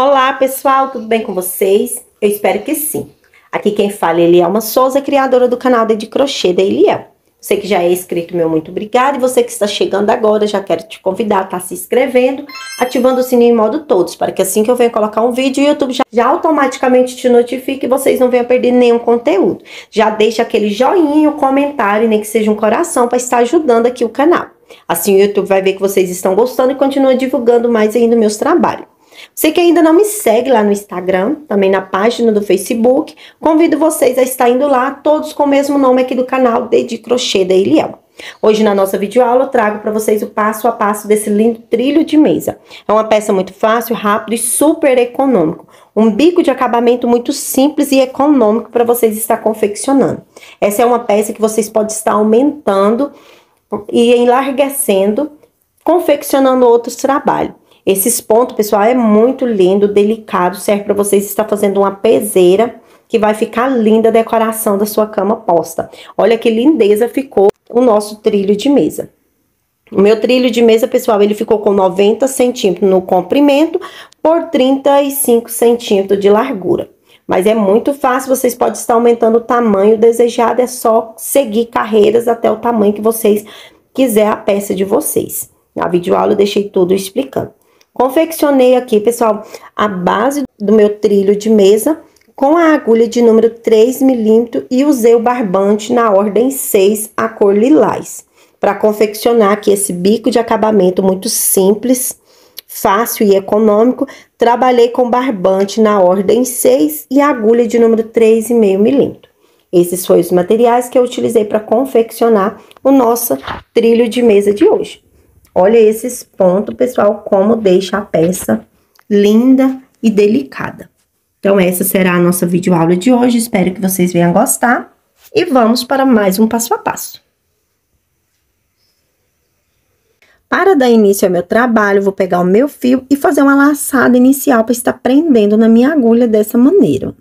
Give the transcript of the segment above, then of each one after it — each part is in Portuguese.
Olá pessoal, tudo bem com vocês? Eu espero que sim. Aqui quem fala é Elielma Souza, criadora do canal Dedicrochê da Elielma. Você que já é inscrito, meu muito obrigada. E você que está chegando agora, já quero te convidar a estar se inscrevendo, ativando o sininho em modo todos, para que assim que eu venha colocar um vídeo, o YouTube já automaticamente te notifique e vocês não venham perder nenhum conteúdo. Já deixa aquele joinha, um comentário, nem que seja um coração, para estar ajudando aqui o canal. Assim o YouTube vai ver que vocês estão gostando e continua divulgando mais ainda meus trabalhos. Você que ainda não me segue lá no Instagram, também na página do Facebook, convido vocês a estar indo lá, todos com o mesmo nome aqui do canal, Dedicrochê da Elielma. Hoje na nossa videoaula eu trago para vocês o passo a passo desse lindo trilho de mesa. É uma peça muito fácil, rápido e super econômico. Um bico de acabamento muito simples e econômico para vocês estar confeccionando. Essa é uma peça que vocês podem estar aumentando e enlarguecendo, confeccionando outros trabalhos. Esses pontos, pessoal, é muito lindo, delicado, serve para vocês estar fazendo uma peseira que vai ficar linda a decoração da sua cama posta. Olha que lindeza ficou o nosso trilho de mesa. O meu trilho de mesa, pessoal, ele ficou com 90 centímetros no comprimento por 35 centímetros de largura. Mas é muito fácil, vocês podem estar aumentando o tamanho desejado, é só seguir carreiras até o tamanho que vocês quiserem a peça de vocês. Na videoaula eu deixei tudo explicando. Confeccionei aqui, pessoal, a base do meu trilho de mesa com a agulha de número 3mm e usei o barbante na ordem 6, a cor lilás, para confeccionar aqui esse bico de acabamento muito simples, fácil e econômico. Trabalhei com barbante na ordem 6 e agulha de número 3,5mm. Esses foram os materiais que eu utilizei para confeccionar o nosso trilho de mesa de hoje. Olha esses pontos, pessoal, como deixa a peça linda e delicada. Então, essa será a nossa videoaula de hoje. Espero que vocês venham gostar. E vamos para mais um passo a passo. Para dar início ao meu trabalho, eu vou pegar o meu fio e fazer uma laçada inicial para estar prendendo na minha agulha dessa maneira.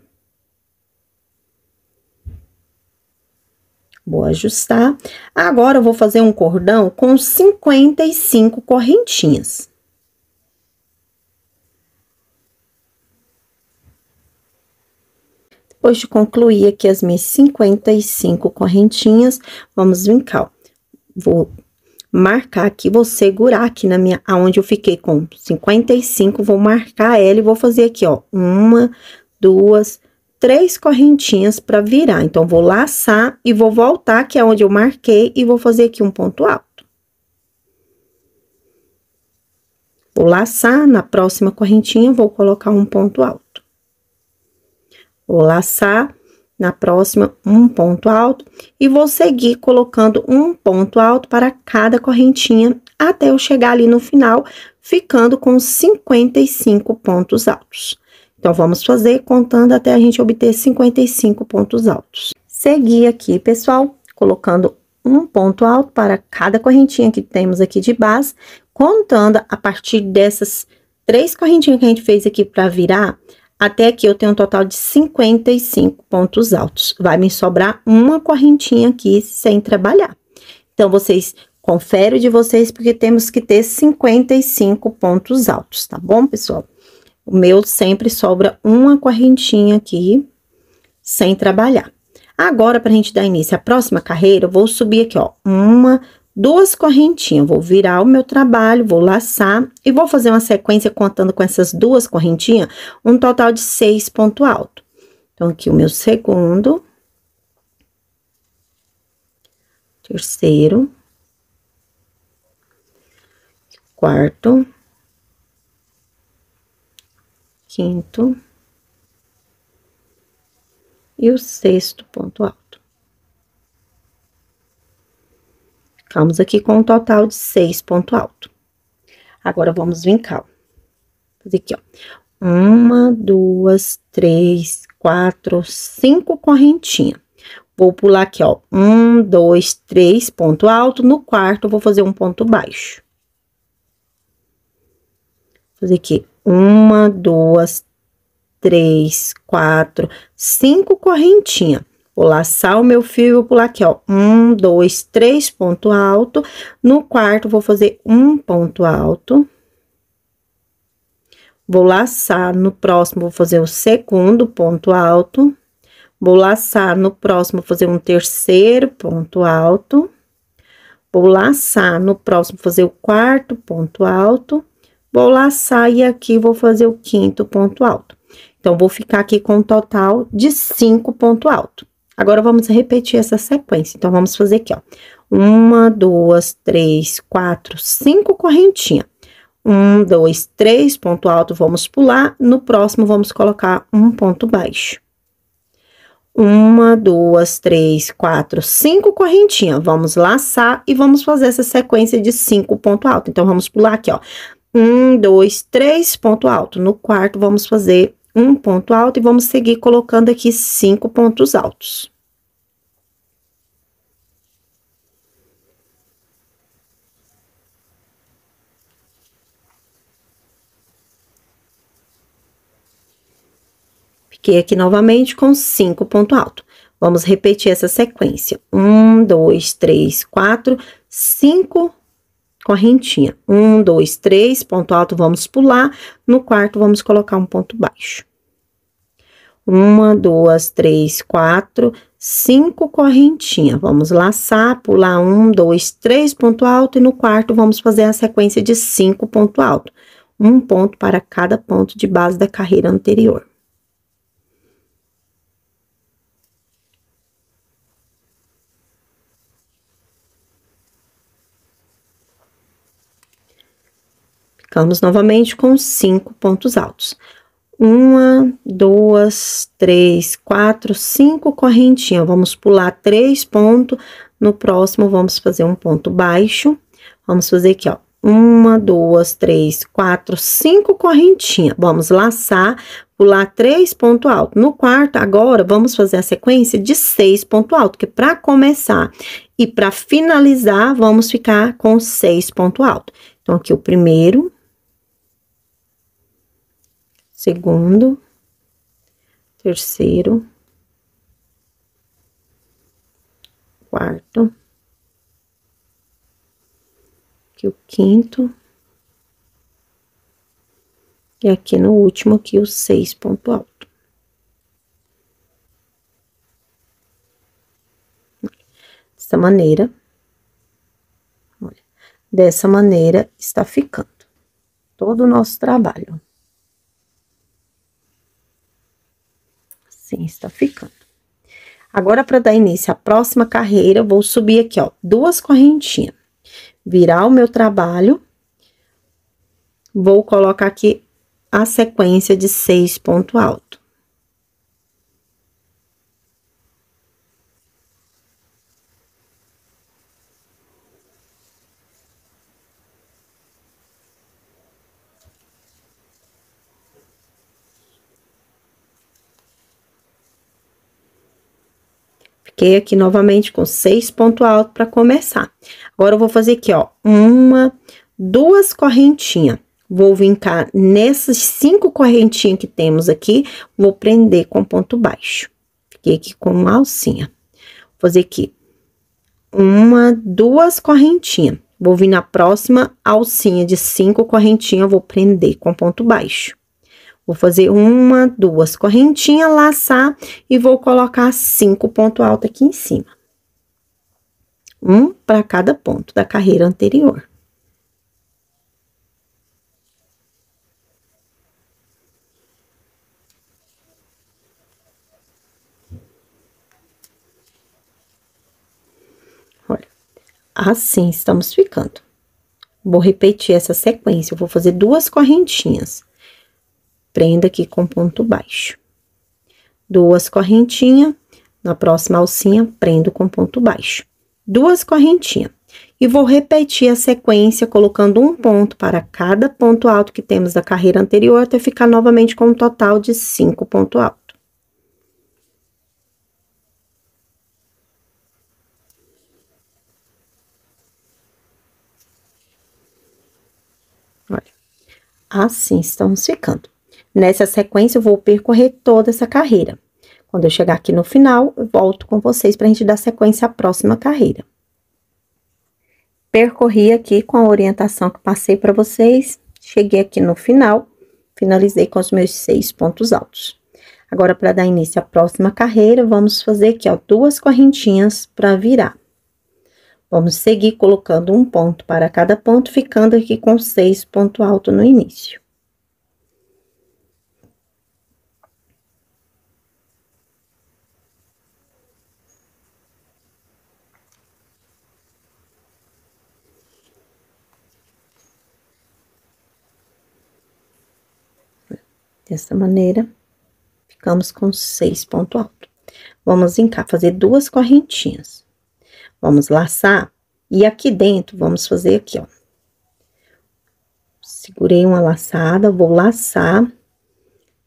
Vou ajustar. Agora, eu vou fazer um cordão com 55 correntinhas. Depois de concluir aqui as minhas 55 correntinhas, vamos vir cá. Vou marcar aqui, vou segurar aqui na minha, aonde eu fiquei com 55, vou marcar ela e vou fazer aqui, ó, 1, 2, 3 correntinhas para virar. Então, vou laçar e vou voltar aqui aonde eu marquei e vou fazer aqui um ponto alto. Vou laçar, na próxima correntinha, vou colocar um ponto alto. Vou laçar, na próxima, um ponto alto. E vou seguir colocando um ponto alto para cada correntinha, até eu chegar ali no final, ficando com 55 pontos altos. Então, vamos fazer contando até a gente obter 55 pontos altos. Seguir aqui, pessoal, colocando um ponto alto para cada correntinha que temos aqui de base, contando a partir dessas 3 correntinhas que a gente fez aqui para virar, até aqui eu tenho um total de 55 pontos altos. Vai me sobrar uma correntinha aqui sem trabalhar. Então, vocês conferem de vocês, porque temos que ter 55 pontos altos, tá bom, pessoal? O meu sempre sobra uma correntinha aqui, sem trabalhar. Agora, pra gente dar início à próxima carreira, eu vou subir aqui, ó, 1, 2 correntinhas. Vou virar o meu trabalho, vou laçar e vou fazer uma sequência contando com essas 2 correntinhas, um total de 6 pontos altos. Então, aqui o meu segundo, terceiro, quarto, quinto e o 6º ponto alto. Ficamos aqui com um total de 6 pontos altos. Agora, vamos vir cá, ó. Fazer aqui, ó. 1, 2, 3, 4, 5 correntinhas. Vou pular aqui, ó. 1, 2, 3 ponto alto. No quarto, eu vou fazer um ponto baixo. Fazer aqui. 1, 2, 3, 4, 5 correntinha. Vou laçar o meu fio e vou pular aqui, ó. 1, 2, 3 ponto alto. No quarto, vou fazer um ponto alto. Vou laçar no próximo, vou fazer o segundo ponto alto. Vou laçar no próximo, vou fazer um terceiro ponto alto. Vou laçar no próximo, fazer o quarto ponto alto. Vou laçar e aqui vou fazer o quinto ponto alto. Então, vou ficar aqui com um total de 5 ponto alto. Agora, vamos repetir essa sequência. Então, vamos fazer aqui, ó. 1, 2, 3, 4, 5 correntinha. 1, 2, 3, ponto alto, vamos pular. No próximo, vamos colocar um ponto baixo. 1, 2, 3, 4, 5 correntinha. Vamos laçar e vamos fazer essa sequência de 5 ponto alto. Então, vamos pular aqui, ó. 1, 2, 3, ponto alto. No quarto, vamos fazer um ponto alto e vamos seguir colocando aqui 5 pontos altos. Fiquei aqui novamente com 5 ponto alto. Vamos repetir essa sequência. 1, 2, 3, 4, 5 correntinha. 1, 2, 3, ponto alto, vamos pular. No quarto, vamos colocar um ponto baixo. 1, 2, 3, 4, 5 correntinha. Vamos laçar, pular 1, 2, 3, ponto alto. E no quarto, vamos fazer a sequência de 5 ponto alto. Um ponto para cada ponto de base da carreira anterior. Ficamos novamente com 5 pontos altos. 1, 2, 3, 4, 5 correntinha. Vamos pular 3 pontos. No próximo, vamos fazer um ponto baixo. Vamos fazer aqui, ó. 1, 2, 3, 4, 5 correntinha. Vamos laçar, pular 3 ponto alto. No quarto, agora, vamos fazer a sequência de 6 ponto alto, que para começar e para finalizar, vamos ficar com 6 ponto alto. Então, aqui o primeiro, segundo, terceiro, quarto, aqui o quinto, e aqui no último, aqui o 6 ponto alto. Dessa maneira, olha, dessa maneira está ficando todo o nosso trabalho. Sim, está ficando. Agora, para dar início à próxima carreira, eu vou subir aqui, ó, 2 correntinhas. Virar o meu trabalho. Vou colocar aqui a sequência de 6 ponto alto. Fiquei aqui novamente com 6 ponto alto para começar. Agora, eu vou fazer aqui, ó, 1, 2 correntinhas. Vou vincar nessas 5 correntinhas que temos aqui, vou prender com ponto baixo. Fiquei aqui com uma alcinha. Vou fazer aqui, 1, 2 correntinhas. Vou vir na próxima alcinha de 5 correntinhas, vou prender com ponto baixo. Vou fazer 1, 2 correntinhas, laçar e vou colocar 5 ponto alto aqui em cima. Um para cada ponto da carreira anterior. Olha, assim estamos ficando. Vou repetir essa sequência, eu vou fazer 2 correntinhas. Prenda aqui com ponto baixo. 2 correntinhas, na próxima alcinha, prendo com ponto baixo. 2 correntinhas. E vou repetir a sequência, colocando um ponto para cada ponto alto que temos da carreira anterior, até ficar novamente com um total de 5 ponto alto. Olha, assim estamos ficando. Nessa sequência, eu vou percorrer toda essa carreira. Quando eu chegar aqui no final, eu volto com vocês para a gente dar sequência à próxima carreira. Percorri aqui com a orientação que passei para vocês, cheguei aqui no final. finalizei com os meus 6 pontos altos. Agora, para dar início à próxima carreira, vamos fazer aqui, ó, 2 correntinhas para virar. Vamos seguir colocando um ponto para cada ponto, ficando aqui com 6 pontos altos no início. Dessa maneira, ficamos com 6 pontos altos. Vamos fazer 2 correntinhas. Vamos laçar, e aqui dentro, vamos fazer aqui, ó. Segurei uma laçada, vou laçar,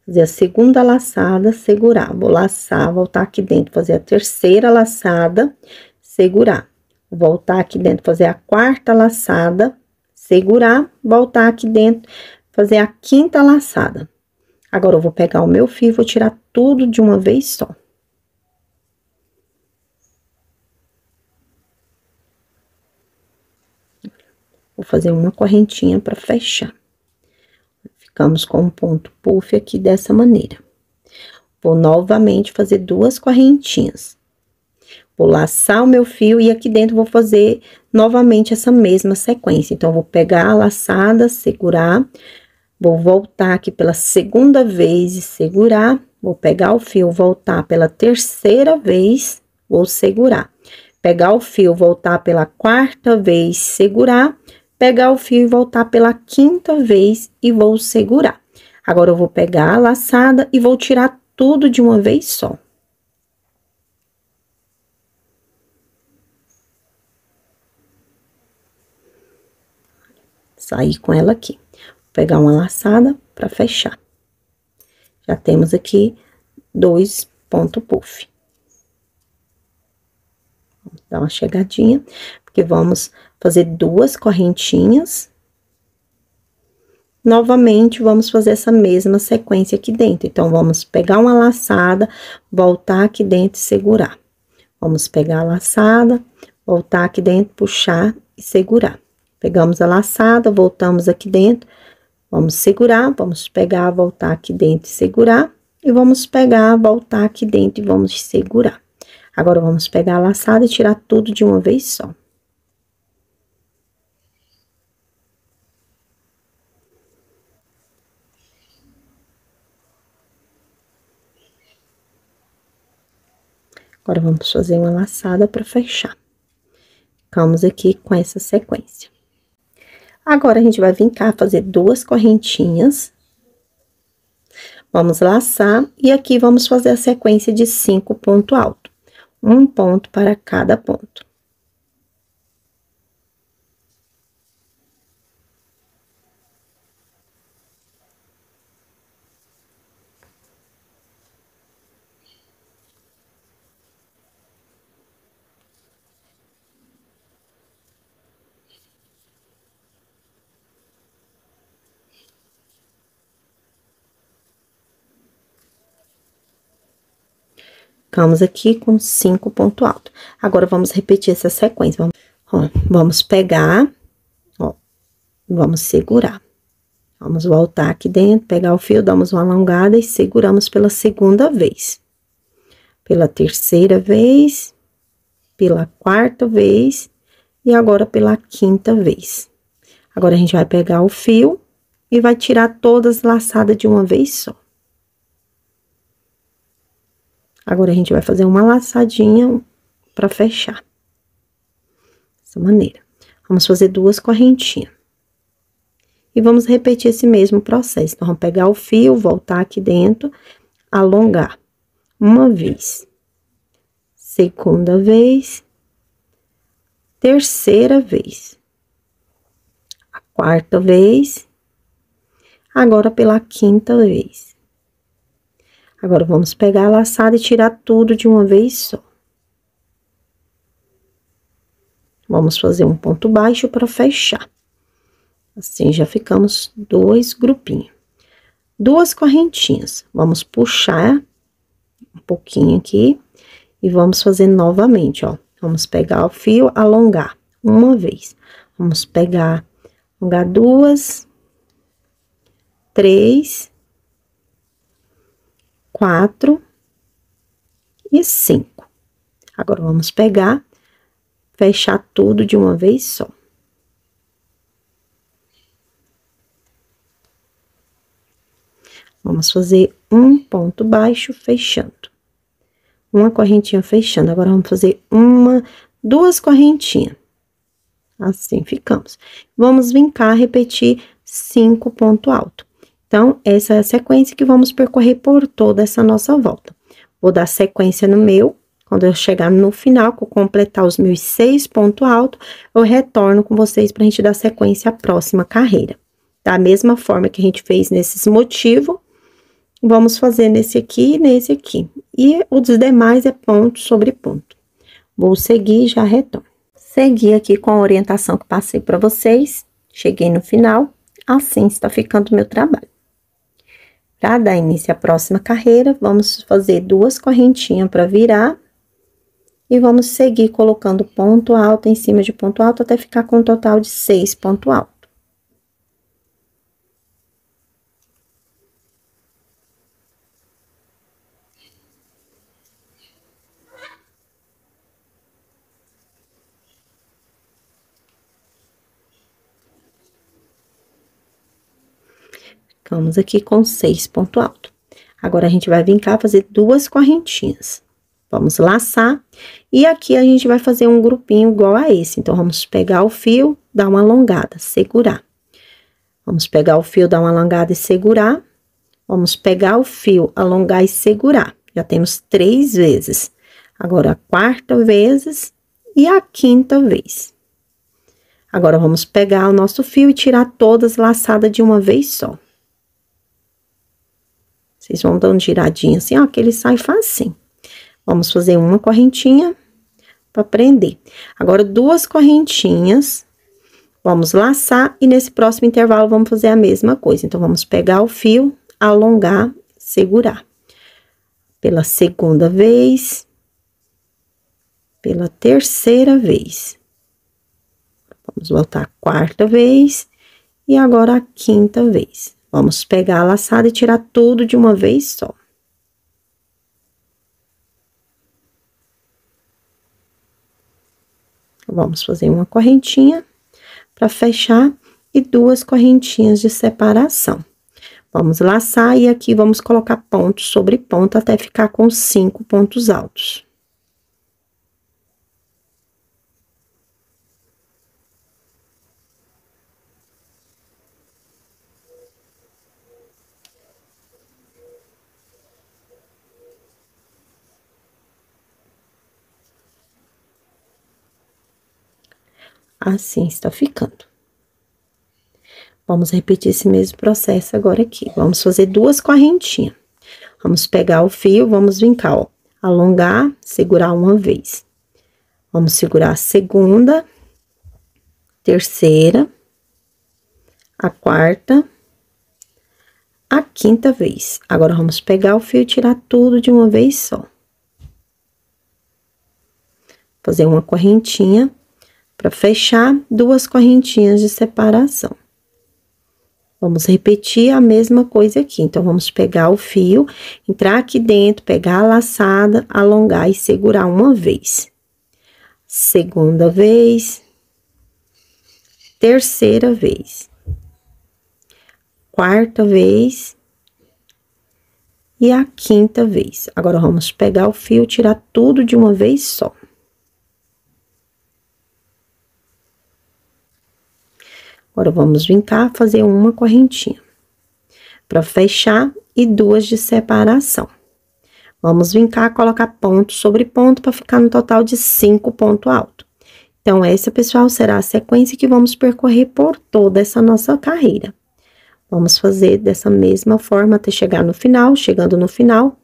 fazer a segunda laçada, segurar. Vou laçar, voltar aqui dentro, fazer a terceira laçada, segurar. Voltar aqui dentro, fazer a quarta laçada, segurar, voltar aqui dentro, fazer a quinta laçada. Agora, eu vou pegar o meu fio e vou tirar tudo de uma vez só. Vou fazer uma correntinha para fechar. Ficamos com um ponto puff aqui dessa maneira. Vou novamente fazer 2 correntinhas. Vou laçar o meu fio e aqui dentro vou fazer novamente essa mesma sequência. Então, eu vou pegar a laçada, segurar... Vou voltar aqui pela segunda vez e segurar. Vou pegar o fio, voltar pela terceira vez, vou segurar. Pegar o fio, voltar pela quarta vez, segurar. Pegar o fio e voltar pela quinta vez e vou segurar. Agora, eu vou pegar a laçada e vou tirar tudo de uma vez só. Saí com ela aqui. Pegar uma laçada para fechar. Já temos aqui 2 pontos puff. Vamos dar uma chegadinha, porque vamos fazer 2 correntinhas. Novamente, vamos fazer essa mesma sequência aqui dentro. Então, vamos pegar uma laçada, voltar aqui dentro e segurar. Vamos pegar a laçada, voltar aqui dentro, puxar e segurar. Pegamos a laçada, voltamos aqui dentro. Vamos segurar, vamos pegar, voltar aqui dentro e segurar. E vamos pegar, voltar aqui dentro e vamos segurar. Agora, vamos pegar a laçada e tirar tudo de uma vez só. Agora, vamos fazer uma laçada para fechar. Ficamos aqui com essa sequência. Agora, a gente vai vir cá fazer 2 correntinhas. Vamos laçar e aqui vamos fazer a sequência de 5 pontos altos. Um ponto para cada ponto. Ficamos aqui com 5 pontos altos. Agora, vamos repetir essa sequência. Vamos pegar, ó, vamos segurar. Vamos voltar aqui dentro, pegar o fio, damos uma alongada e seguramos pela segunda vez. Pela terceira vez, pela quarta vez e agora pela quinta vez. Agora, a gente vai pegar o fio e vai tirar todas as laçadas de uma vez só. Agora, a gente vai fazer uma laçadinha para fechar. Dessa maneira. Vamos fazer 2 correntinhas. E vamos repetir esse mesmo processo. Então, vamos pegar o fio, voltar aqui dentro, alongar. Uma vez. Segunda vez. Terceira vez. A quarta vez. Agora, pela quinta vez. Agora, vamos pegar a laçada e tirar tudo de uma vez só. Vamos fazer um ponto baixo para fechar. Assim, já ficamos 2 grupinhos. 2 correntinhas. Vamos puxar um pouquinho aqui e vamos fazer novamente, ó. Vamos pegar o fio, alongar uma vez. Vamos pegar, alongar 2, 3, 4 e 5. Agora, vamos pegar, fechar tudo de uma vez só. Vamos fazer um ponto baixo fechando. Uma correntinha fechando. Agora, vamos fazer duas correntinhas. Assim ficamos. Vamos vincar, repetir 5 pontos altos. Então, essa é a sequência que vamos percorrer por toda essa nossa volta. Vou dar sequência no meu. Quando eu chegar no final, que eu completar os meus 6 pontos altos, eu retorno com vocês pra gente dar sequência à próxima carreira. Da mesma forma que a gente fez nesses motivos, vamos fazer nesse aqui e nesse aqui. E os demais é ponto sobre ponto. Vou seguir e já retorno. Segui aqui com a orientação que passei para vocês. Cheguei no final, assim está ficando o meu trabalho. Para dar início à próxima carreira, vamos fazer 2 correntinhas para virar. E vamos seguir colocando ponto alto em cima de ponto alto, até ficar com um total de 6 ponto alto. Vamos aqui com 6 ponto alto. Agora, a gente vai vincar, fazer 2 correntinhas. Vamos laçar. E aqui, a gente vai fazer um grupinho igual a esse. Então, vamos pegar o fio, dar uma alongada, segurar. Vamos pegar o fio, dar uma alongada e segurar. Vamos pegar o fio, alongar e segurar. Já temos 3 vezes. Agora, a 4ª vez e a 5ª vez. Agora, vamos pegar o nosso fio e tirar todas laçadas de uma vez só. Vocês vão dando giradinha assim, ó, que ele sai facinho. Vamos fazer uma correntinha para prender. Agora, 2 correntinhas, vamos laçar e nesse próximo intervalo vamos fazer a mesma coisa. Então, vamos pegar o fio, alongar, segurar. Pela 2ª vez, pela 3ª vez. Vamos voltar a 4ª vez e agora a 5ª vez. Vamos pegar a laçada e tirar tudo de uma vez só. Vamos fazer uma correntinha para fechar e 2 correntinhas de separação. Vamos laçar e aqui vamos colocar ponto sobre ponto até ficar com 5 pontos altos. Assim está ficando. Vamos repetir esse mesmo processo agora aqui. Vamos fazer 2 correntinhas. Vamos pegar o fio, vamos vincar, ó. Alongar, segurar uma vez. Vamos segurar a 2ª, 3ª, a 4ª, a 5ª vez. Agora, vamos pegar o fio e tirar tudo de uma vez só. Fazer uma correntinha. Para fechar, 2 correntinhas de separação. Vamos repetir a mesma coisa aqui. Então, vamos pegar o fio, entrar aqui dentro, pegar a laçada, alongar e segurar uma vez. 2ª vez. 3ª vez. 4ª vez. E a 5ª vez. Agora, vamos pegar o fio, tirar tudo de uma vez só. Agora, vamos vincar, fazer uma correntinha para fechar e 2 de separação. Vamos vincar, colocar ponto sobre ponto para ficar no total de 5 pontos altos. Então, essa, pessoal, será a sequência que vamos percorrer por toda essa nossa carreira. Vamos fazer dessa mesma forma até chegar no final. Chegando no final,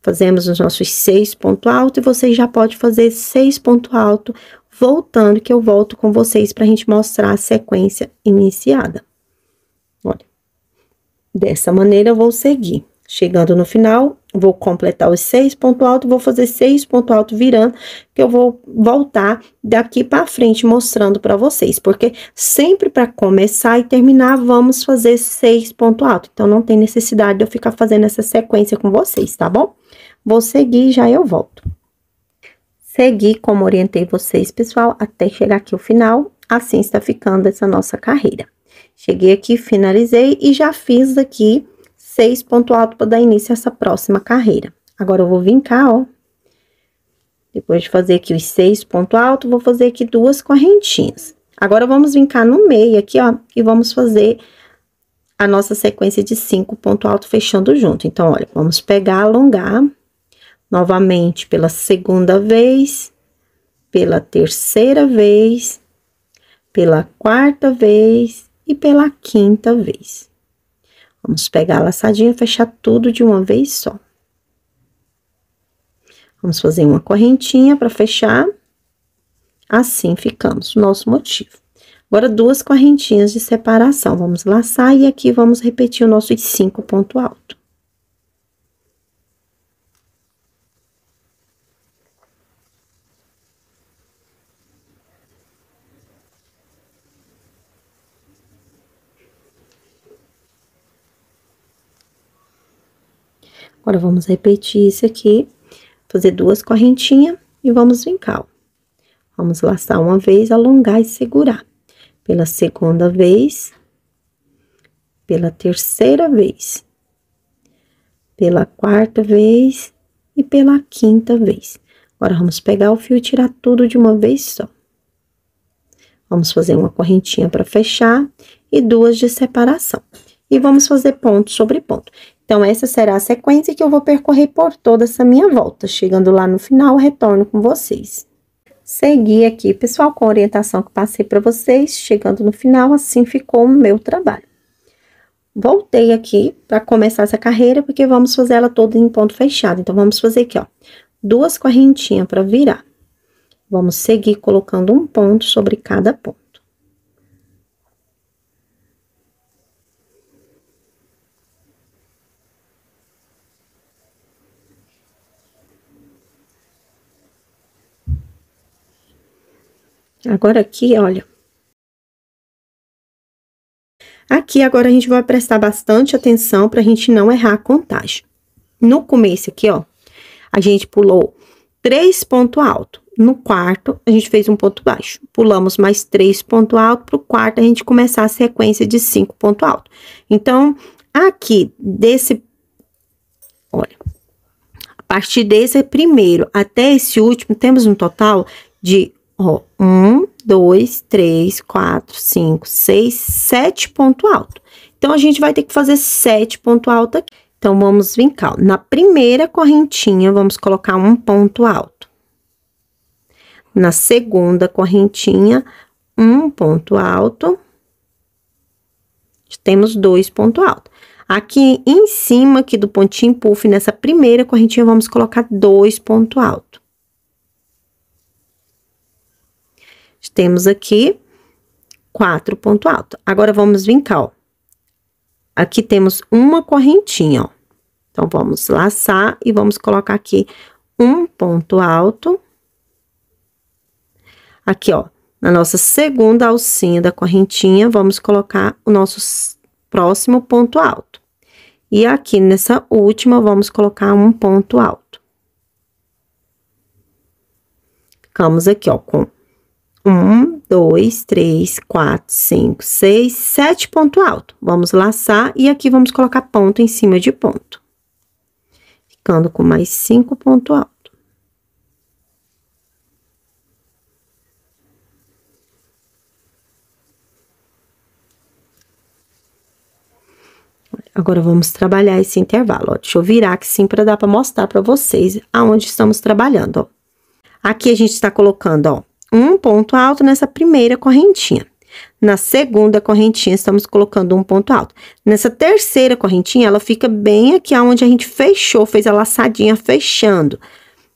fazemos os nossos 6 pontos altos e você já pode fazer 6 pontos altos. Voltando, que eu volto com vocês pra gente mostrar a sequência iniciada. Olha, dessa maneira eu vou seguir. Chegando no final, vou completar os 6 pontos altos, vou fazer 6 pontos altos virando, que eu vou voltar daqui para frente mostrando para vocês, porque sempre para começar e terminar, vamos fazer 6 pontos altos. Então, não tem necessidade de eu ficar fazendo essa sequência com vocês, tá bom? Vou seguir e já eu volto. Segui como orientei vocês, pessoal, até chegar aqui o final, assim está ficando essa nossa carreira. Cheguei aqui, finalizei e já fiz aqui 6 pontos altos para dar início a essa próxima carreira. Agora, eu vou vir cá, ó. Depois de fazer aqui os 6 pontos altos, vou fazer aqui 2 correntinhas. Agora, vamos vir cá no meio aqui, ó, e vamos fazer a nossa sequência de 5 pontos altos fechando junto. Então, olha, vamos pegar, alongar novamente pela segunda vez, pela terceira vez, pela quarta vez e pela quinta vez. Vamos pegar a laçadinha e fechar tudo de uma vez só. Vamos fazer uma correntinha para fechar. Assim ficamos, o nosso motivo. Agora, 2 correntinhas de separação. Vamos laçar e aqui vamos repetir o nosso 5 pontos altos. Agora, vamos repetir isso aqui, fazer 2 correntinhas e vamos vir cá, ó. Vamos laçar uma vez, alongar e segurar. Pela segunda vez, pela terceira vez, pela quarta vez e pela quinta vez. Agora, vamos pegar o fio e tirar tudo de uma vez só. Vamos fazer uma correntinha para fechar e 2 de separação. E vamos fazer ponto sobre ponto. Então, essa será a sequência que eu vou percorrer por toda essa minha volta. Chegando lá no final, retorno com vocês. Segui aqui, pessoal, com a orientação que passei para vocês. Chegando no final, assim ficou o meu trabalho. Voltei aqui para começar essa carreira, porque vamos fazer ela toda em ponto fechado. Então, vamos fazer aqui, ó, 2 correntinhas para virar. Vamos seguir colocando um ponto sobre cada ponto. Agora aqui, olha. Aqui, agora, a gente vai prestar bastante atenção pra gente não errar a contagem. No começo aqui, ó, a gente pulou 3 pontos altos. No quarto, a gente fez um ponto baixo. Pulamos mais 3 pontos altos, pro quarto a gente começar a sequência de 5 pontos altos. Então, aqui, desse... Olha. A partir desse primeiro até esse último, temos um total de... Ó, 1, 2, 3, 4, 5, 6, 7 pontos altos. Então, a gente vai ter que fazer 7 pontos altos aqui. Então, vamos vir cá. Na primeira correntinha, vamos colocar um ponto alto. Na segunda correntinha, um ponto alto. Temos 2 pontos altos. Aqui em cima, aqui do pontinho puff, nessa primeira correntinha, vamos colocar 2 pontos altos. Temos aqui 4 pontos altos. Agora, vamos vir cá, ó. Aqui temos uma correntinha, ó. Então, vamos laçar e vamos colocar aqui um ponto alto. Aqui, ó, na nossa segunda alcinha da correntinha, vamos colocar o nosso próximo ponto alto. E aqui nessa última, vamos colocar um ponto alto. Ficamos aqui, ó, com 1, 2, 3, 4, 5, 6, 7 pontos altos. Vamos laçar e aqui vamos colocar ponto em cima de ponto. Ficando com mais 5 pontos altos. Agora, vamos trabalhar esse intervalo, ó. Deixa eu virar aqui sim para dar para mostrar para vocês aonde estamos trabalhando, ó. Aqui a gente está colocando, ó, um ponto alto nessa primeira correntinha. Na segunda correntinha, estamos colocando um ponto alto. Nessa terceira correntinha, ela fica bem aqui onde a gente fechou, fez a laçadinha fechando.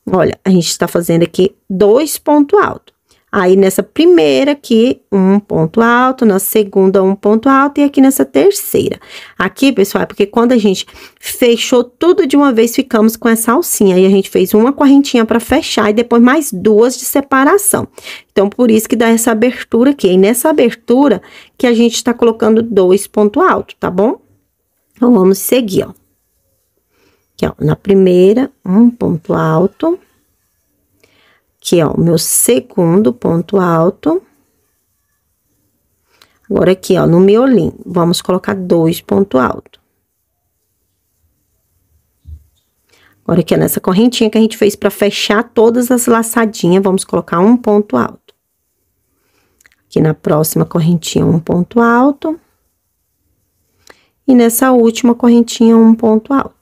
Olha, a gente está fazendo aqui 2 pontos altos. Aí, nessa primeira aqui, um ponto alto, na segunda, um ponto alto, e aqui nessa terceira. Aqui, pessoal, é porque quando a gente fechou tudo de uma vez, ficamos com essa alcinha. Aí, a gente fez uma correntinha pra fechar e depois mais duas de separação. Então, por isso que dá essa abertura aqui. E nessa abertura que a gente tá colocando dois pontos altos, tá bom? Então, vamos seguir, ó. Aqui, ó, na primeira, um ponto alto. Aqui, ó, o meu segundo ponto alto. Agora, aqui, ó, no miolinho, vamos colocar dois pontos altos. Agora, aqui, ó, nessa correntinha que a gente fez pra fechar todas as laçadinhas, vamos colocar um ponto alto. Aqui na próxima correntinha, um ponto alto. E nessa última correntinha, um ponto alto.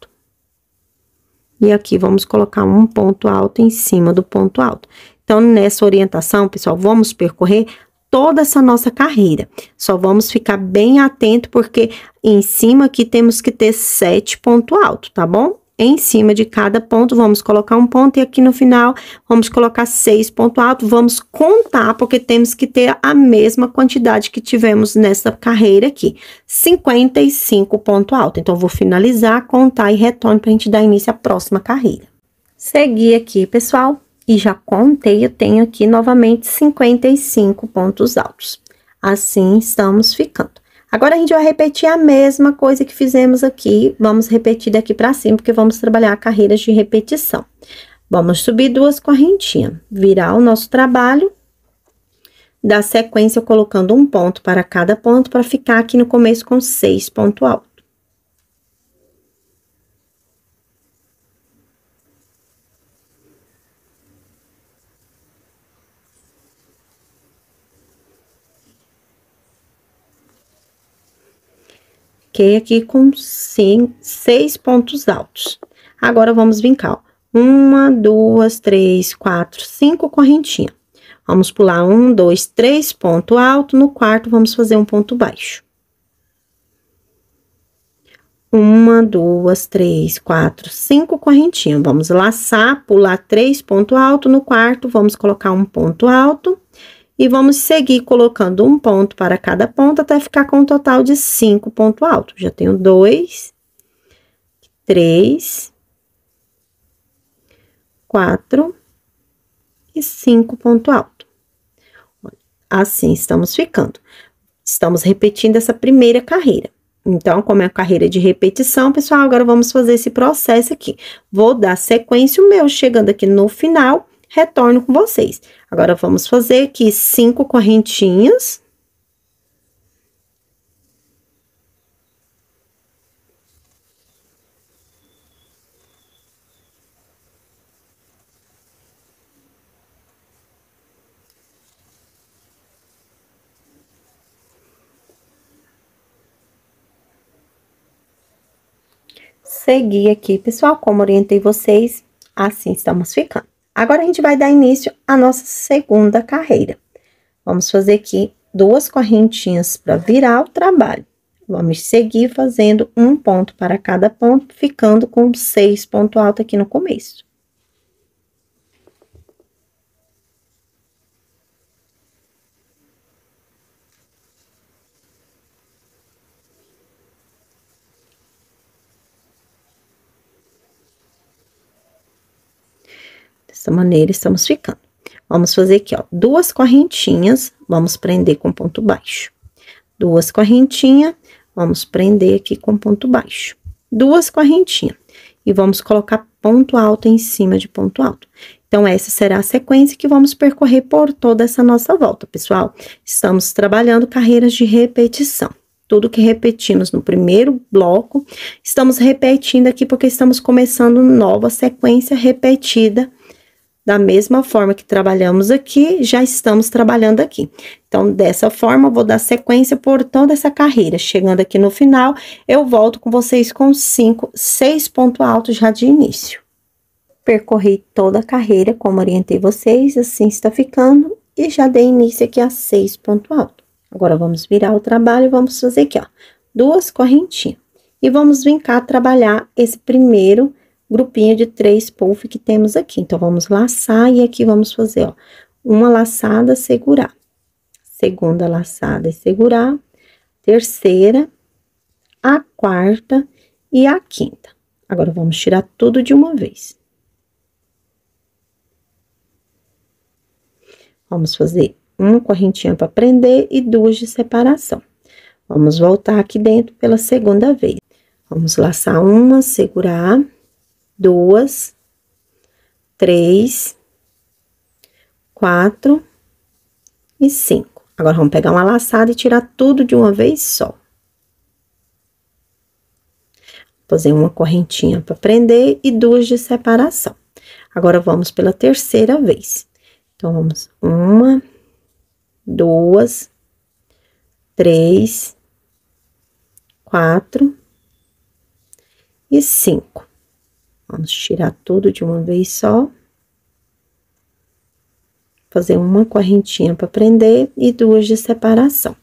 E aqui, vamos colocar um ponto alto em cima do ponto alto. Então, nessa orientação, pessoal, vamos percorrer toda essa nossa carreira. Só vamos ficar bem atento, porque em cima aqui temos que ter 7 pontos altos, tá bom? Em cima de cada ponto, vamos colocar um ponto, e aqui no final, vamos colocar 6 pontos altos. Vamos contar, porque temos que ter a mesma quantidade que tivemos nessa carreira aqui. 55 pontos altos. Então, eu vou finalizar, contar e retorno pra gente dar início à próxima carreira. Segui aqui, pessoal, e já contei, eu tenho aqui novamente 55 pontos altos. Assim, estamos ficando. Agora, a gente vai repetir a mesma coisa que fizemos aqui, vamos repetir daqui pra cima, porque vamos trabalhar carreiras de repetição. Vamos subir duas correntinhas, virar o nosso trabalho, dar sequência colocando um ponto para cada ponto, para ficar aqui no começo com 6 pontos altos. Fiquei aqui com 6 pontos altos. Agora, vamos vincar, ó. 1, 2, 3, 4, 5 correntinhas. Vamos pular 1, 2, 3 ponto alto. No quarto, vamos fazer um ponto baixo. 1, 2, 3, 4, 5 correntinhas. Vamos laçar, pular 3 ponto alto. No quarto, vamos colocar um ponto alto. E vamos seguir colocando um ponto para cada ponta, até ficar com um total de 5 pontos altos. Já tenho 2, 3, 4 e 5 pontos altos. Assim estamos ficando. Estamos repetindo essa primeira carreira. Então, como é a carreira de repetição, pessoal, agora vamos fazer esse processo aqui. Vou dar sequência, o meu chegando aqui no final, retorno com vocês. Agora, vamos fazer aqui 5 correntinhas. Segui aqui, pessoal, como orientei vocês, assim estamos ficando. Agora, a gente vai dar início à nossa segunda carreira. Vamos fazer aqui 2 correntinhas para virar o trabalho. Vamos seguir fazendo um ponto para cada ponto, ficando com 6 pontos altos aqui no começo. Dessa maneira, estamos ficando. Vamos fazer aqui, ó, 2 correntinhas, vamos prender com ponto baixo. 2 correntinhas, vamos prender aqui com ponto baixo. 2 correntinhas, e vamos colocar ponto alto em cima de ponto alto. Então, essa será a sequência que vamos percorrer por toda essa nossa volta, pessoal. Estamos trabalhando carreiras de repetição. Tudo que repetimos no primeiro bloco, estamos repetindo aqui, porque estamos começando nova sequência repetida. Da mesma forma que trabalhamos aqui, já estamos trabalhando aqui. Então, dessa forma, eu vou dar sequência por toda essa carreira. Chegando aqui no final, eu volto com vocês com 6 pontos altos já de início. Percorri toda a carreira, como orientei vocês, assim está ficando. E já dei início aqui a 6 pontos altos. Agora, vamos virar o trabalho e vamos fazer aqui, ó, 2 correntinhas. E vamos vincar, trabalhar esse primeiro grupinho de 3 puff que temos aqui. Então, vamos laçar e aqui vamos fazer, ó, uma laçada, segurar. Segunda laçada e segurar. Terceira, a quarta e a quinta. Agora, vamos tirar tudo de uma vez. Vamos fazer uma correntinha para prender e duas de separação. Vamos voltar aqui dentro pela segunda vez. Vamos laçar uma, segurar, duas, três, quatro e cinco. Agora, vamos pegar uma laçada e tirar tudo de uma vez só. Fazer uma correntinha para prender e duas de separação. Agora, vamos pela terceira vez. Então, vamos uma, duas, três, quatro e cinco. Vamos tirar tudo de uma vez só. Fazer uma correntinha para prender e duas de separação.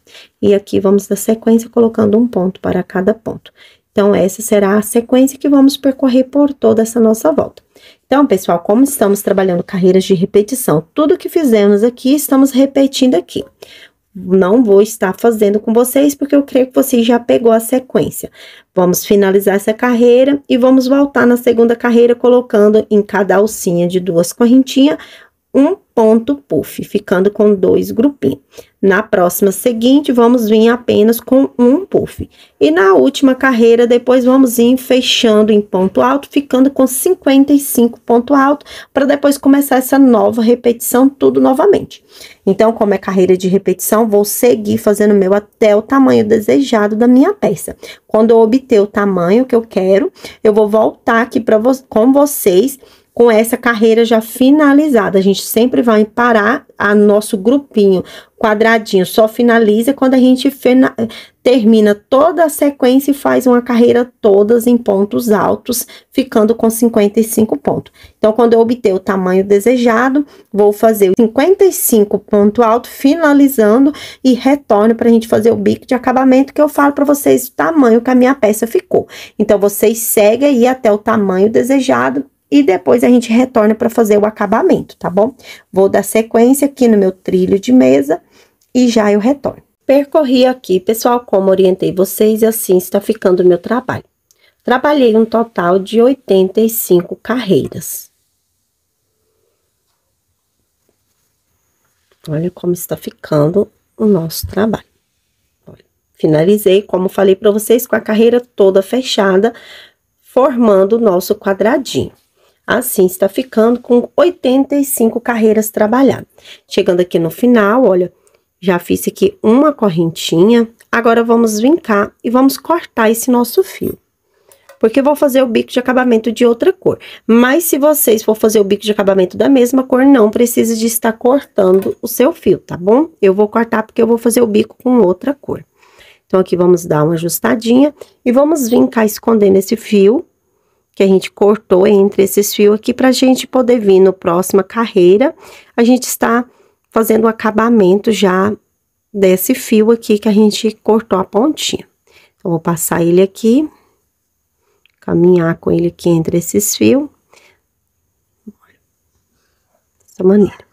E aqui, vamos dar sequência colocando um ponto para cada ponto. Então, essa será a sequência que vamos percorrer por toda essa nossa volta. Então, pessoal, como estamos trabalhando carreiras de repetição, tudo que fizemos aqui, estamos repetindo aqui. Não vou estar fazendo com vocês, porque eu creio que vocês já pegou a sequência. Vamos finalizar essa carreira e vamos voltar na segunda carreira, colocando em cada alcinha de duas correntinhas, um ponto puff, ficando com dois grupinhos. Na próxima seguinte, vamos vir apenas com um puff. E na última carreira, depois vamos ir fechando em ponto alto, ficando com 55 ponto alto, para depois começar essa nova repetição, tudo novamente. Então, como é carreira de repetição, vou seguir fazendo o meu até o tamanho desejado da minha peça. Quando eu obter o tamanho que eu quero, eu vou voltar aqui com vocês, com essa carreira já finalizada. A gente sempre vai parar a nosso grupinho quadradinho, só finaliza quando a gente termina toda a sequência e faz uma carreira todas em pontos altos, ficando com 55 pontos. Então, quando eu obter o tamanho desejado, vou fazer 55 ponto alto, finalizando, e retorno pra gente fazer o bico de acabamento, que eu falo pra vocês o tamanho que a minha peça ficou. Então, vocês seguem aí até o tamanho desejado, e depois a gente retorna para fazer o acabamento, tá bom? Vou dar sequência aqui no meu trilho de mesa e já eu retorno. Percorri aqui, pessoal, como orientei vocês, e assim está ficando o meu trabalho. Trabalhei um total de 85 carreiras. Olha como está ficando o nosso trabalho. Olha, finalizei, como falei para vocês, com a carreira toda fechada, formando o nosso quadradinho. Assim está ficando com 85 carreiras trabalhadas. Chegando aqui no final, olha, já fiz aqui uma correntinha. Agora, vamos vincar e vamos cortar esse nosso fio. Porque eu vou fazer o bico de acabamento de outra cor. Mas, se vocês for fazer o bico de acabamento da mesma cor, não precisa de estar cortando o seu fio, tá bom? Eu vou cortar porque eu vou fazer o bico com outra cor. Então, aqui vamos dar uma ajustadinha e vamos vincar escondendo esse fio que a gente cortou entre esses fios aqui, pra gente poder vir no próxima carreira. A gente está fazendo o acabamento já desse fio aqui que a gente cortou a pontinha. Então, vou passar ele aqui, caminhar com ele aqui entre esses fios. Dessa maneira.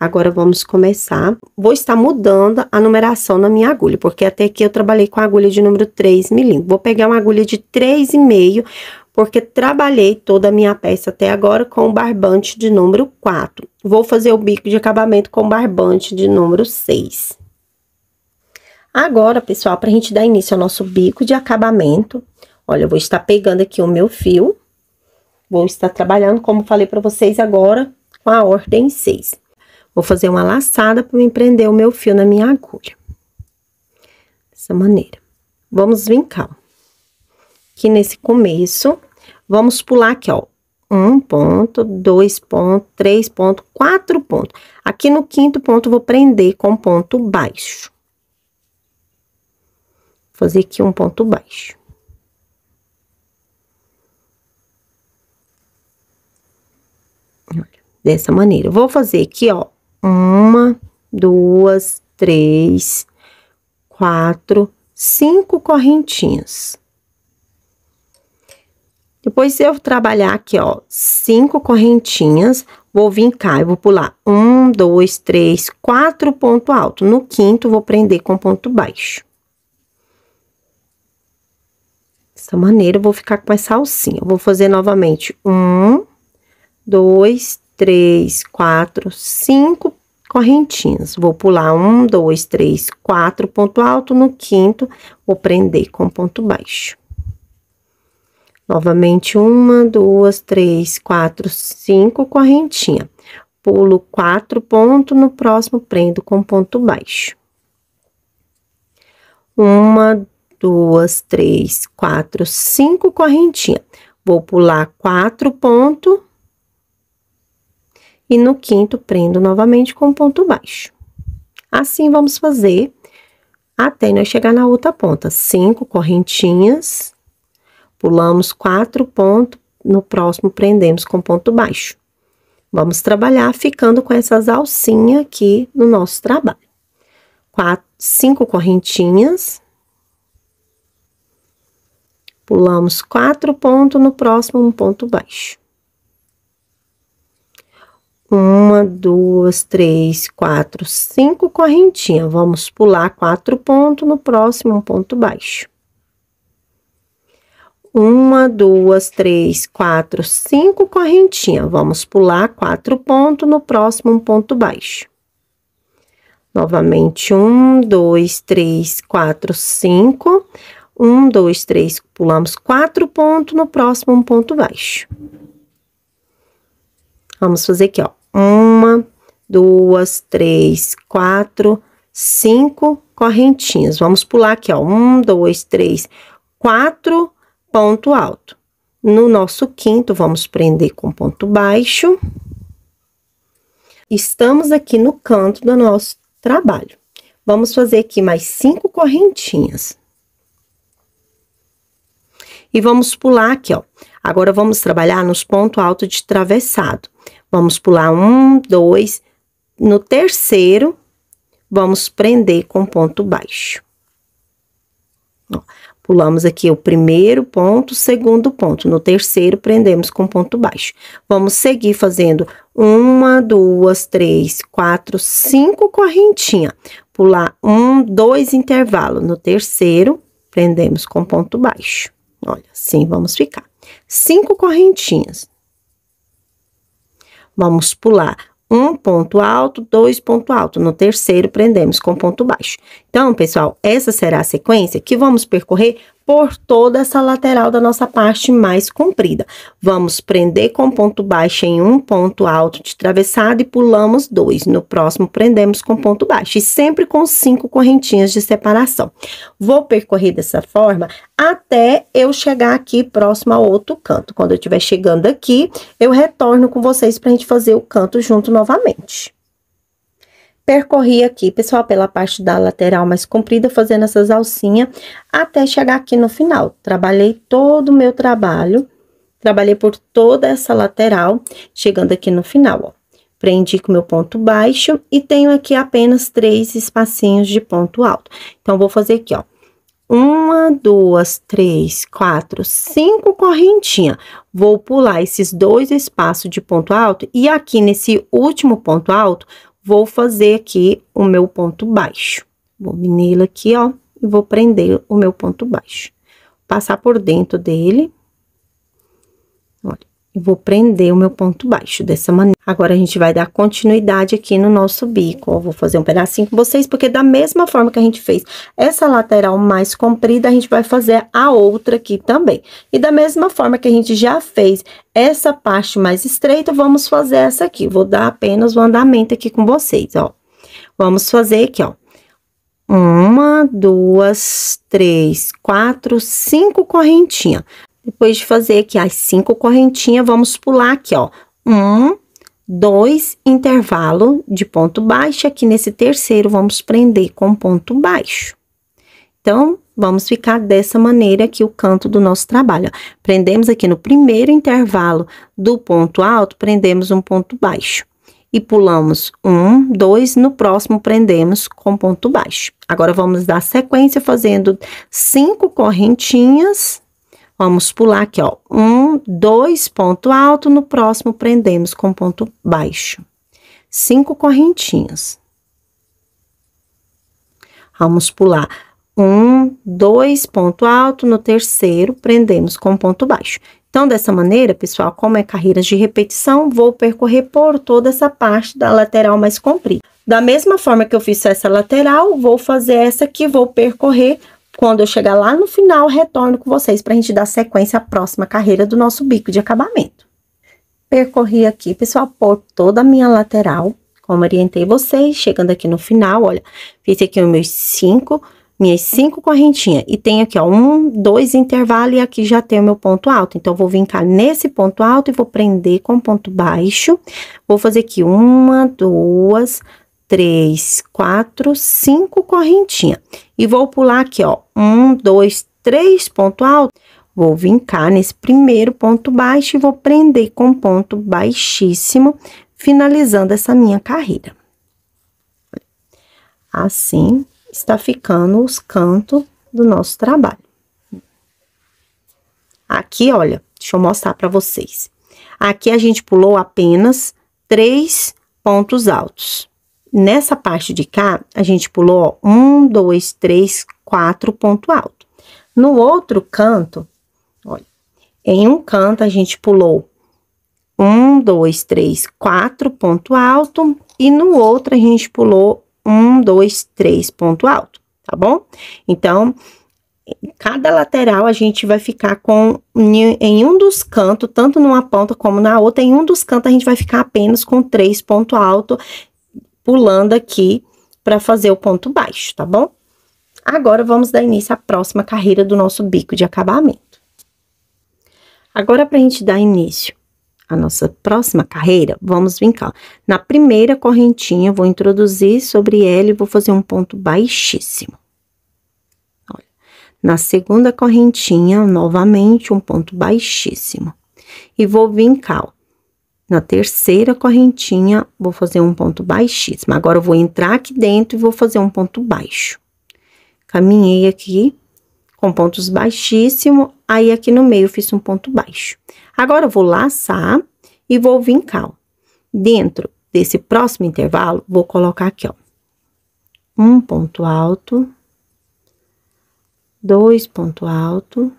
Agora, vamos começar. Vou estar mudando a numeração na minha agulha, porque até aqui eu trabalhei com a agulha de número 3 milímetros. Vou pegar uma agulha de 3,5, porque trabalhei toda a minha peça até agora com o barbante de número 4. Vou fazer o bico de acabamento com barbante de número 6. Agora, pessoal, pra gente dar início ao nosso bico de acabamento, olha, eu vou estar pegando aqui o meu fio. Vou estar trabalhando, como falei pra vocês agora, com a ordem 6. Vou fazer uma laçada para me prender o meu fio na minha agulha. Dessa maneira. Vamos vincar. Aqui nesse começo, vamos pular aqui, ó, 1 ponto, 2 pontos, 3 pontos, 4 pontos. Aqui no 5º ponto, vou prender com ponto baixo. Vou fazer aqui um ponto baixo. Olha, dessa maneira. Vou fazer aqui, ó, 1, 2, 3, 4, 5 correntinhas. Depois eu vou trabalhar aqui, ó, 5 correntinhas, vou vir cá e vou pular 1, 2, 3, 4 ponto alto. No quinto, vou prender com ponto baixo. Dessa maneira, eu vou ficar com essa alcinha. Eu vou fazer novamente 1, 2, 3, 4, 5 correntinhas. Vou pular 1, 2, 3, 4 ponto alto. No quinto, vou prender com ponto baixo. Novamente, 1, 2, 3, 4, 5 correntinha. Pulo 4 pontos, no próximo, prendo com ponto baixo. 1, 2, 3, 4, 5 correntinha. Vou pular 4 pontos. E no quinto, prendo novamente com ponto baixo. Assim, vamos fazer até nós chegar na outra ponta. 5 correntinhas. Pulamos 4 pontos, no próximo prendemos com ponto baixo. Vamos trabalhar ficando com essas alcinhas aqui no nosso trabalho. 5 correntinhas. Pulamos 4 pontos, no próximo, um ponto baixo. 1, 2, 3, 4, 5 correntinhas. Vamos pular 4 pontos, no próximo, um ponto baixo. 1, 2, 3, 4, 5 correntinhas. Vamos pular 4 pontos, no próximo, um ponto baixo. Novamente, 1, 2, 3, 4, 5. 1, 2, 3, pulamos 4 pontos, no próximo, um ponto baixo. Vamos fazer aqui, ó. 1, 2, 3, 4, 5 correntinhas. Vamos pular aqui, ó. 1, 2, 3, 4. Ponto alto. No nosso quinto, vamos prender com ponto baixo. Estamos aqui no canto do nosso trabalho. Vamos fazer aqui mais 5 correntinhas. E vamos pular aqui, ó. Agora, vamos trabalhar nos pontos altos de travessado. Vamos pular 1, 2. No terceiro, vamos prender com ponto baixo. Ó. Pulamos aqui o primeiro ponto, segundo ponto. No terceiro, prendemos com ponto baixo. Vamos seguir fazendo 1, 2, 3, 4, 5 correntinha. Pular 1, 2 intervalo. No terceiro, prendemos com ponto baixo. Olha, assim vamos ficar. 5 correntinhas. Vamos pular 1 ponto alto, 2 ponto alto. No terceiro, prendemos com ponto baixo. Então, pessoal, essa será a sequência que vamos percorrer por toda essa lateral da nossa parte mais comprida. Vamos prender com ponto baixo em 1 ponto alto de travessado e pulamos 2. No próximo, prendemos com ponto baixo e sempre com 5 correntinhas de separação. Vou percorrer dessa forma até eu chegar aqui próximo ao outro canto. Quando eu estiver chegando aqui, eu retorno com vocês para a gente fazer o canto junto novamente. Percorri aqui, pessoal, pela parte da lateral mais comprida, fazendo essas alcinhas, até chegar aqui no final. Trabalhei todo o meu trabalho, trabalhei por toda essa lateral, chegando aqui no final, ó. Prendi com meu ponto baixo e tenho aqui apenas 3 espacinhos de ponto alto. Então, vou fazer aqui, ó. 1, 2, 3, 4, 5 correntinhas. Vou pular esses 2 espaços de ponto alto e aqui nesse último ponto alto, vou fazer aqui o meu ponto baixo. Vou vir nele aqui, ó, e vou prender o meu ponto baixo. Passar por dentro dele. Olha, e vou prender o meu ponto baixo dessa maneira. Agora, a gente vai dar continuidade aqui no nosso bico, ó. Vou fazer um pedacinho com vocês, porque da mesma forma que a gente fez essa lateral mais comprida, a gente vai fazer a outra aqui também. E da mesma forma que a gente já fez essa parte mais estreita, vamos fazer essa aqui. Vou dar apenas o andamento aqui com vocês, ó. Vamos fazer aqui, ó. 1, 2, 3, 4, 5 correntinhas. Depois de fazer aqui as 5 correntinhas, vamos pular aqui, ó. 1, 2 intervalo de ponto baixo. Aqui nesse terceiro, vamos prender com ponto baixo. Então, vamos ficar dessa maneira aqui o canto do nosso trabalho. Prendemos aqui no primeiro intervalo do ponto alto, prendemos um ponto baixo. E pulamos 1, 2, no próximo prendemos com ponto baixo. Agora, vamos dar sequência fazendo 5 correntinhas. Vamos pular aqui, ó, 1, 2, ponto alto, no próximo prendemos com ponto baixo. 5 correntinhas. Vamos pular 1, 2, ponto alto, no terceiro prendemos com ponto baixo. Então, dessa maneira, pessoal, como é carreiras de repetição, vou percorrer por toda essa parte da lateral mais comprida. Da mesma forma que eu fiz essa lateral, vou fazer essa aqui, vou percorrer. Quando eu chegar lá no final, retorno com vocês para a gente dar sequência à próxima carreira do nosso bico de acabamento. Percorri aqui, pessoal, por toda a minha lateral, como orientei vocês, chegando aqui no final, olha, fiz aqui os minhas cinco correntinhas, e tem aqui, ó, 1, 2 intervalo, e aqui já tem o meu ponto alto. Então, vou vincar nesse ponto alto e vou prender com ponto baixo. Vou fazer aqui 1, 2, 3, 4, 5 correntinha. E vou pular aqui, ó, 1, 2, 3 ponto alto. Vou vincar nesse primeiro ponto baixo e vou prender com ponto baixíssimo, finalizando essa minha carreira. Assim está ficando os cantos do nosso trabalho. Aqui, olha, deixa eu mostrar para vocês. Aqui a gente pulou apenas 3 pontos altos. Nessa parte de cá, a gente pulou, ó, 1, 2, 3, 4 ponto alto. No outro canto, olha, em um canto a gente pulou 1, 2, 3, 4 ponto alto, e no outro a gente pulou 1, 2, 3 ponto alto, tá bom? Então, em cada lateral a gente vai ficar com, em um dos cantos, tanto numa ponta como na outra, em um dos cantos a gente vai ficar apenas com 3 ponto alto, pulando aqui para fazer o ponto baixo, tá bom? Agora, vamos dar início à próxima carreira do nosso bico de acabamento. Agora, pra gente dar início à nossa próxima carreira, vamos vincar. Na primeira correntinha, eu vou introduzir sobre ela e vou fazer um ponto baixíssimo. Olha. Na segunda correntinha, novamente, um ponto baixíssimo. E vou vincar, ó. Na terceira correntinha, vou fazer um ponto baixíssimo. Agora, eu vou entrar aqui dentro e vou fazer um ponto baixo. Caminhei aqui com pontos baixíssimos, aí aqui no meio fiz um ponto baixo. Agora, eu vou laçar e vou vincar, ó. Dentro desse próximo intervalo, vou colocar aqui, ó. 1 ponto alto. 2 ponto alto.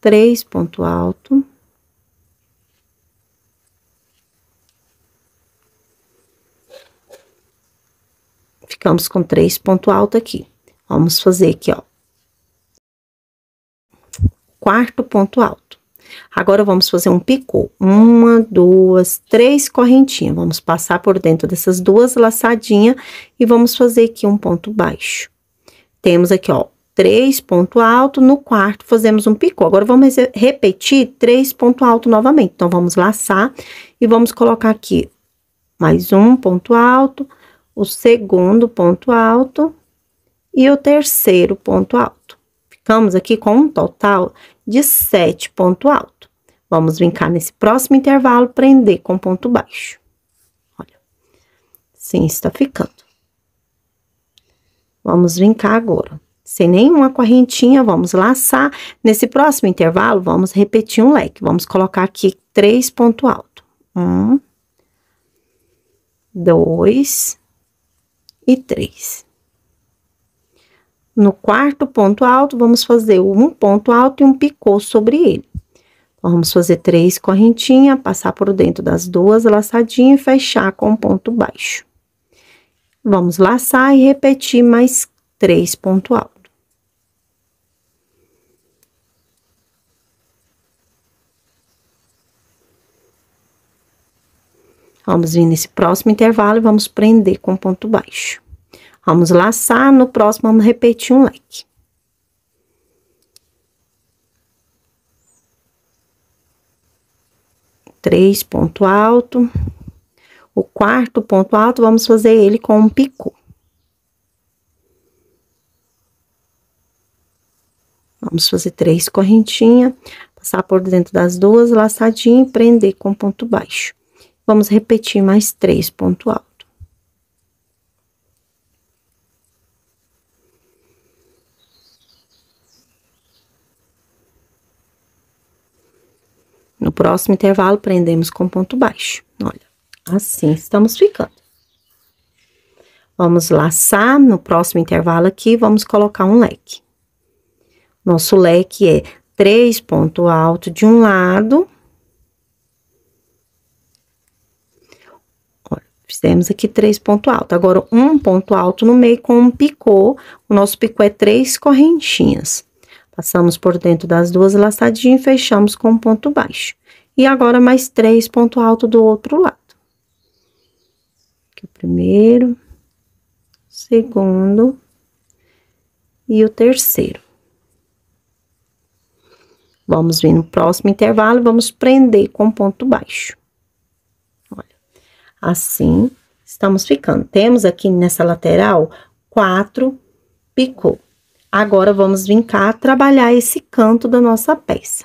3 ponto alto. 3 ponto alto aqui. Vamos fazer aqui, ó. 4º ponto alto. Agora, vamos fazer um picô. 1, 2, 3 correntinhas. Vamos passar por dentro dessas duas laçadinhas e vamos fazer aqui um ponto baixo. Temos aqui, ó, 3 ponto alto. No quarto, fazemos um picô. Agora, vamos repetir 3 ponto alto novamente. Então, vamos laçar e vamos colocar aqui mais um ponto alto, o segundo ponto alto e o terceiro ponto alto. Ficamos aqui com um total de 7 ponto alto. Vamos vincar nesse próximo intervalo, prender com ponto baixo. Olha, assim está ficando. Vamos vincar agora. Sem nenhuma correntinha, vamos laçar. Nesse próximo intervalo, vamos repetir um leque. Vamos colocar aqui 3 ponto alto. 1, 2 e 3. No quarto ponto alto, vamos fazer um ponto alto e um picô sobre ele. Então, vamos fazer 3 correntinhas, passar por dentro das duas laçadinhas e fechar com ponto baixo. Vamos laçar e repetir mais 3 ponto alto. Vamos vir nesse próximo intervalo e vamos prender com ponto baixo. Vamos laçar, no próximo vamos repetir um leque. Três ponto alto. O quarto ponto alto, vamos fazer ele com um picô. Vamos fazer 3 correntinhas, passar por dentro das duas laçadinhas e prender com ponto baixo. Vamos repetir mais 3 ponto alto. próximo intervalo, prendemos com ponto baixo. Olha, assim estamos ficando. Vamos laçar no próximo intervalo aqui, vamos colocar um leque. Nosso leque é 3 pontos altos de um lado. Olha, fizemos aqui 3 pontos altos. Agora, um ponto alto no meio com um picô. O nosso picô é 3 correntinhas. Passamos por dentro das duas laçadinhas e fechamos com um ponto baixo. E agora, mais 3 pontos altos do outro lado. Aqui o primeiro, segundo e o terceiro. Vamos vir no próximo intervalo, vamos prender com ponto baixo. Olha, assim estamos ficando. Temos aqui nessa lateral 4 picô. Agora, vamos vir cá trabalhar esse canto da nossa peça.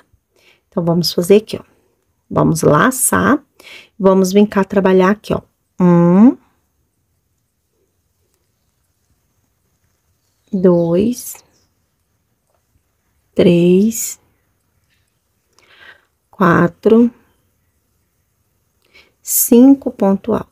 Então, vamos fazer aqui, ó. Vamos laçar, vamos vir cá trabalhar aqui, ó. 1, 2, 3, 4, 5 ponto alto.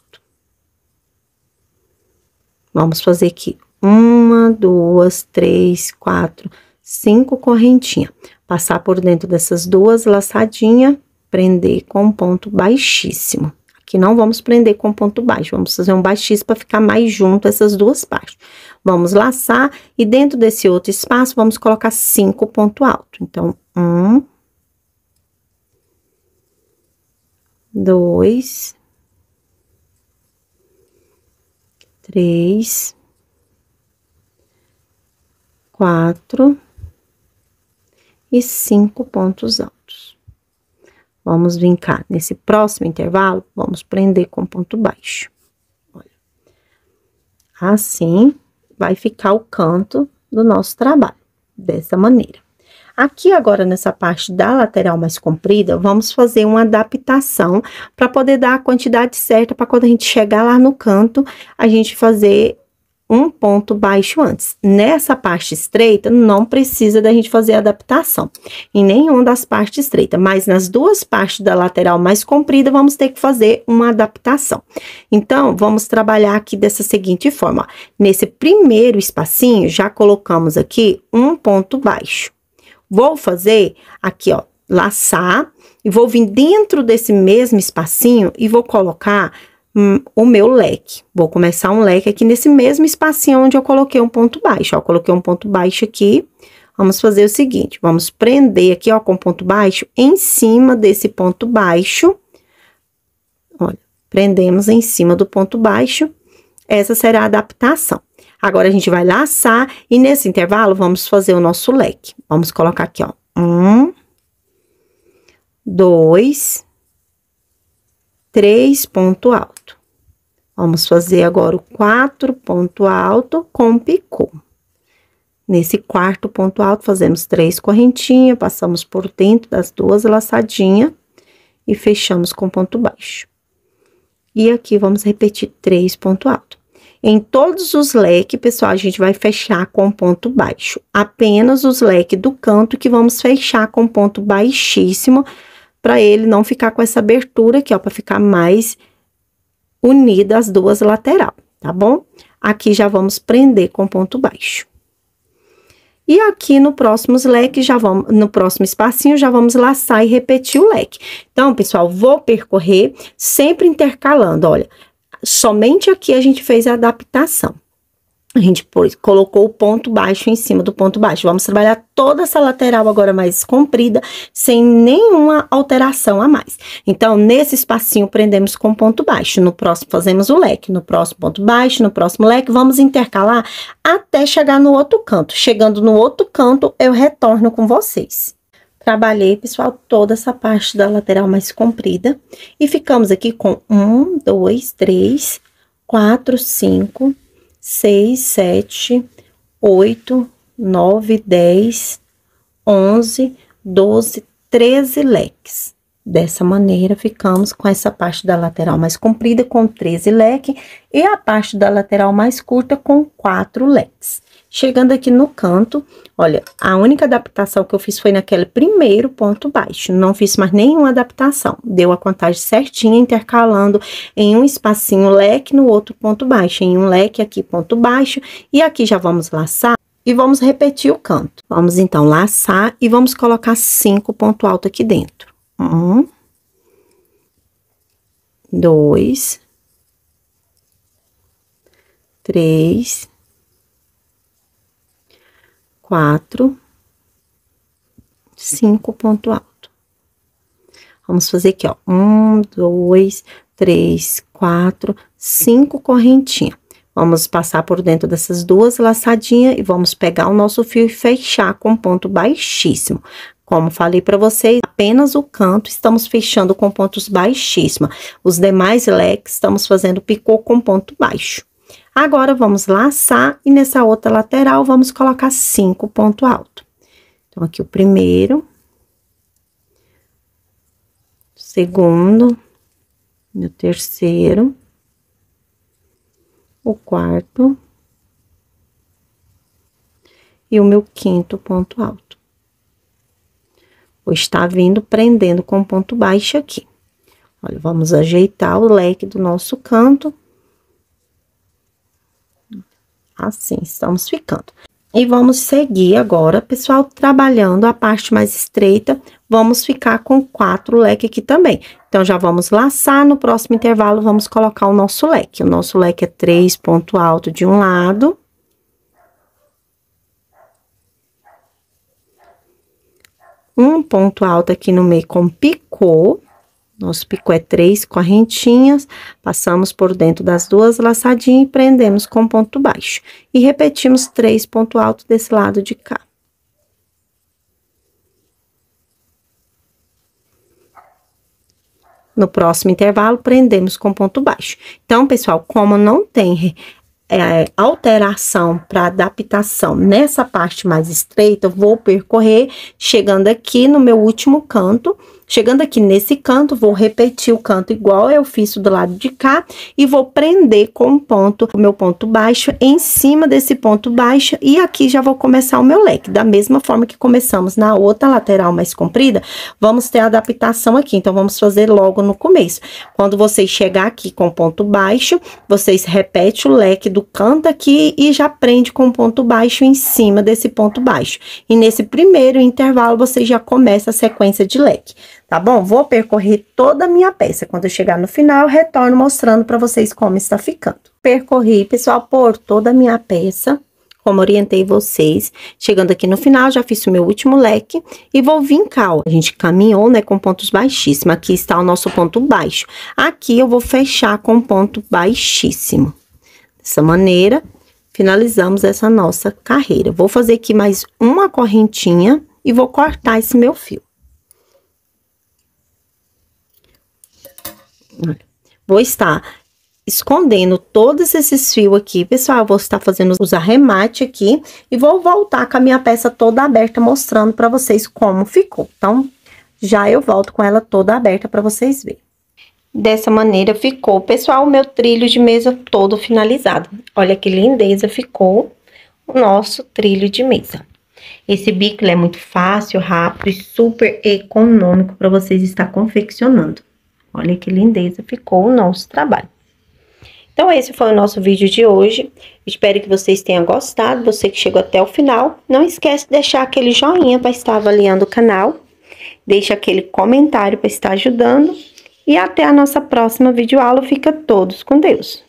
Vamos fazer aqui 1, 2, 3, 4, 5 correntinha. Passar por dentro dessas duas laçadinhas, prender com ponto baixíssimo. Aqui não vamos prender com ponto baixo, vamos fazer um baixíssimo para ficar mais junto essas duas partes. Vamos laçar e dentro desse outro espaço, vamos colocar 5 ponto alto. Então, 1, 2, 3, 4 e 5 pontos altos. Vamos vir cá nesse próximo intervalo, vamos prender com ponto baixo. Olha, assim vai ficar o canto do nosso trabalho, dessa maneira. Aqui agora, nessa parte da lateral mais comprida, vamos fazer uma adaptação para poder dar a quantidade certa para quando a gente chegar lá no canto, a gente fazer um ponto baixo antes. Nessa parte estreita, não precisa da gente fazer adaptação em nenhuma das partes estreitas, mas nas duas partes da lateral mais comprida, vamos ter que fazer uma adaptação. Então, vamos trabalhar aqui dessa seguinte forma, ó. Nesse primeiro espacinho, já colocamos aqui um ponto baixo. Vou fazer aqui, ó, laçar, e vou vir dentro desse mesmo espacinho e vou colocar o meu leque. Vou começar um leque aqui nesse mesmo espacinho onde eu coloquei um ponto baixo, ó. Coloquei um ponto baixo aqui. Vamos fazer o seguinte, vamos prender aqui, ó, com ponto baixo em cima desse ponto baixo. Olha, prendemos em cima do ponto baixo. Essa será a adaptação. Agora, a gente vai laçar e nesse intervalo, vamos fazer o nosso leque. Vamos colocar aqui, ó. 1, 2, 3 ponto alto. Vamos fazer agora o 4 ponto alto com picô. Nesse quarto ponto alto, fazemos 3 correntinhas, passamos por dentro das duas laçadinhas e fechamos com ponto baixo. E aqui, vamos repetir 3 ponto alto. Em todos os leques, pessoal, a gente vai fechar com ponto baixo. Apenas os leques do canto que vamos fechar com ponto baixíssimo, para ele não ficar com essa abertura aqui, ó, para ficar mais unida as duas lateral, tá bom? Aqui já vamos prender com ponto baixo. E aqui no próximo leque, no próximo espacinho, já vamos laçar e repetir o leque. Então, pessoal, vou percorrer sempre intercalando, olha. Somente aqui a gente fez a adaptação. A gente colocou o ponto baixo em cima do ponto baixo. Vamos trabalhar toda essa lateral agora mais comprida, sem nenhuma alteração a mais. Então, nesse espacinho, prendemos com ponto baixo. No próximo, fazemos o leque. No próximo, ponto baixo. No próximo, leque. Vamos intercalar até chegar no outro canto. Chegando no outro canto, eu retorno com vocês. Trabalhei, pessoal, toda essa parte da lateral mais comprida. E ficamos aqui com 1, 2, 3, 4, 5, 6, 7, 8, 9, 10, 11, 12, 13 leques. Dessa maneira, ficamos com essa parte da lateral mais comprida com 13 leques e a parte da lateral mais curta com 4 leques. Chegando aqui no canto, olha, a única adaptação que eu fiz foi naquele primeiro ponto baixo, não fiz mais nenhuma adaptação. Deu a contagem certinha, intercalando em um espacinho leque, no outro ponto baixo, em um leque aqui ponto baixo, e aqui já vamos laçar. E vamos repetir o canto. Vamos, então, laçar e vamos colocar 5 pontos altos aqui dentro. 1, 2, 3, 4, 5 pontos altos. Vamos fazer aqui, ó. 1, 2, 3, 4, 5 correntinhas. Vamos passar por dentro dessas duas laçadinhas e vamos pegar o nosso fio e fechar com ponto baixíssimo. Como falei para vocês, apenas o canto estamos fechando com pontos baixíssimos. Os demais leques estamos fazendo picô com ponto baixo. Agora, vamos laçar e nessa outra lateral vamos colocar 5 pontos altos. Então, aqui o primeiro. Segundo. E o terceiro. O quarto e o meu quinto ponto alto. Vou estar vindo prendendo com ponto baixo aqui. Olha, vamos ajeitar o leque do nosso canto. Assim, estamos ficando. E vamos seguir agora, pessoal, trabalhando a parte mais estreita. Vamos ficar com 4 leques aqui também. Então, já vamos laçar, no próximo intervalo, vamos colocar o nosso leque. O nosso leque é 3 pontos altos de um lado. 1 ponto alto aqui no meio com picô. Nosso picô é 3 correntinhas. Passamos por dentro das duas laçadinhas e prendemos com ponto baixo. E repetimos 3 pontos altos desse lado de cá. No próximo intervalo, prendemos com ponto baixo. Então, pessoal, como não tem alteração para adaptação nessa parte mais estreita, eu vou percorrer, chegando aqui no meu último canto. Chegando aqui nesse canto, vou repetir o canto igual eu fiz do lado de cá. E vou prender com ponto, o meu ponto baixo, em cima desse ponto baixo. E aqui já vou começar o meu leque. Da mesma forma que começamos na outra lateral mais comprida, vamos ter a adaptação aqui. Então, vamos fazer logo no começo. Quando vocês chegar aqui com ponto baixo, vocês repetem o leque do canto aqui e já prende com ponto baixo em cima desse ponto baixo. E nesse primeiro intervalo, vocês já começam a sequência de leque. Tá bom? Vou percorrer toda a minha peça. Quando eu chegar no final, eu retorno mostrando para vocês como está ficando. Percorri, pessoal, por toda a minha peça, como orientei vocês. Chegando aqui no final, já fiz o meu último leque e vou vincar, ó. A gente caminhou, né, com pontos baixíssimos. Aqui está o nosso ponto baixo. Aqui eu vou fechar com ponto baixíssimo. Dessa maneira, finalizamos essa nossa carreira. Vou fazer aqui mais uma correntinha e vou cortar esse meu fio. Vou estar escondendo todos esses fios aqui, pessoal. Eu vou estar fazendo os arremates aqui e vou voltar com a minha peça toda aberta, mostrando para vocês como ficou. Então, já eu volto com ela toda aberta para vocês verem. Dessa maneira ficou, pessoal, o meu trilho de mesa todo finalizado. Olha que lindeza ficou o nosso trilho de mesa. Esse biclo é muito fácil, rápido e super econômico para vocês estar confeccionando. Olha que lindeza ficou o nosso trabalho. Então, esse foi o nosso vídeo de hoje. Espero que vocês tenham gostado. Você que chegou até o final, não esquece de deixar aquele joinha para estar avaliando o canal. Deixa aquele comentário para estar ajudando. E até a nossa próxima videoaula. Fica todos com Deus.